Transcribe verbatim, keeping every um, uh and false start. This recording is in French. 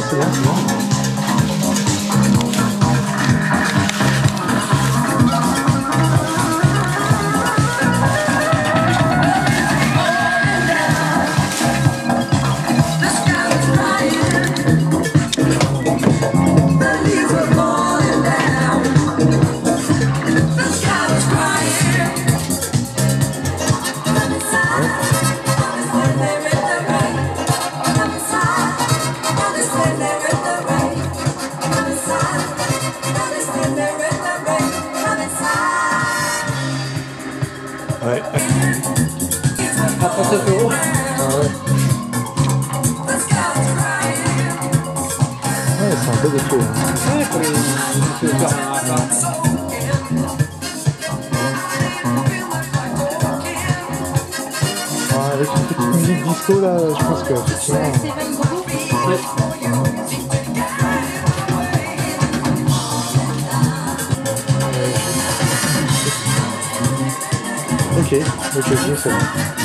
Chelsea, that's long. Ouais. Attention au haut. Ah ouais. Ouais, c'est un peu défaut. Ouais, pour les faire là. Ouais, avec une petite musique disco là, je pense que effectivement. Ok, ok, ok, c'est bon.